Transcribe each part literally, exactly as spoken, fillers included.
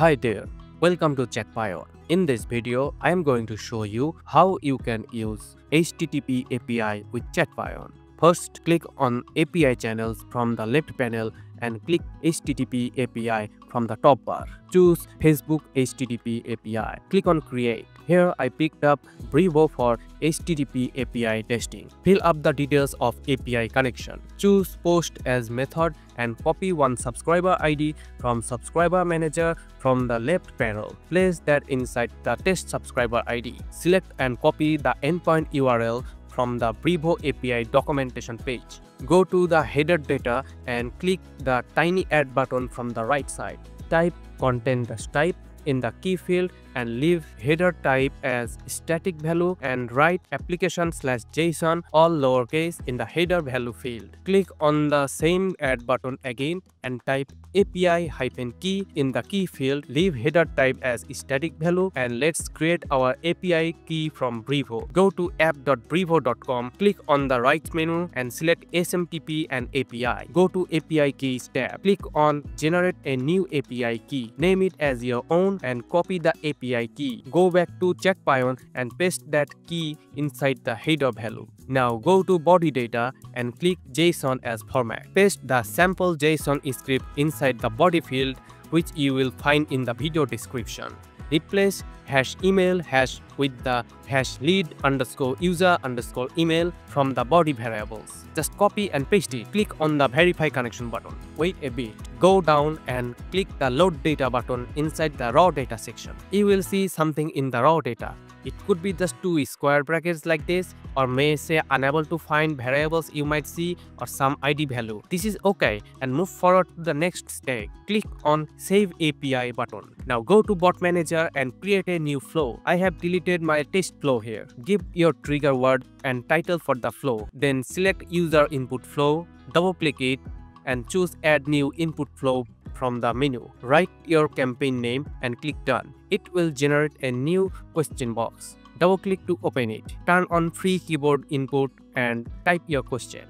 Hi there, welcome to ChatPion. In this video, I am going to show you how you can use H T T P A P I with ChatPion. First, click on A P I channels from the left panel and click H T T P A P I from the top bar. Choose Facebook H T T P A P I. Click on Create. Here I picked up Brevo for H T T P A P I testing. Fill up the details of A P I connection. Choose post as method and copy one subscriber I D from subscriber manager from the left panel. Place that inside the test subscriber I D. Select and copy the endpoint U R L from the Brevo A P I documentation page. Go to the header data and click the tiny add button from the right side. Type content as type in the key field and leave header type as static value and write application slash JSON all lowercase in the header value field. Click on the same add button again and type A P I hyphen key in the key field. Leave header type as static value and let's create our A P I key from Brevo. Go to app dot brevo dot com, click on the right menu and select S M T P and A P I. Go to A P I keys tab. Click on generate a new A P I key. Name it as your own and copy the A P I key. Go back to ChatPion and paste that key inside the header value. Now go to body data and click JSON as format. Paste the sample JSON script inside the body field, which you will find in the video description. Replace hash email hash with the hash lead underscore user underscore email from the body variables. Just copy and paste it. Click on the verify connection button. Wait a bit. Go down and click the load data button inside the raw data section. You will see something in the raw data. It could be just two square brackets like this, or may say unable to find variables you might see, or some I D value. This is okay and move forward to the next step. Click on save A P I button. Now go to bot manager and create a new flow. I have deleted my test flow here. Give your trigger word and title for the flow. Then select user input flow, double click it and choose add new input flow from the menu. Write your campaign name and click done. It will generate a new question box. Double click to open it. Turn on free keyboard input and type your question.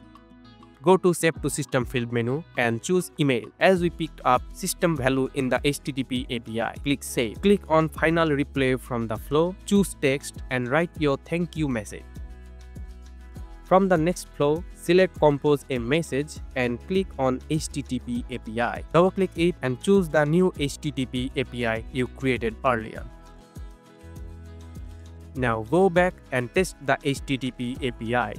Go to save to system field menu and choose email. As we picked up system value in the H T T P A P I, click save. Click on final replay from the flow. Choose text and write your thank you message. From the next flow, select compose a message and click on H T T P A P I. Double click it and choose the new H T T P A P I you created earlier. Now go back and test the H T T P A P I.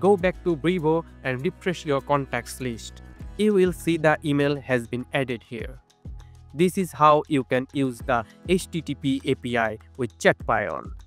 Go back to Brevo and refresh your contacts list. You will see the email has been added here. This is how you can use the H T T P A P I with ChatPion.